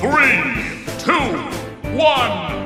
3, 2, 1.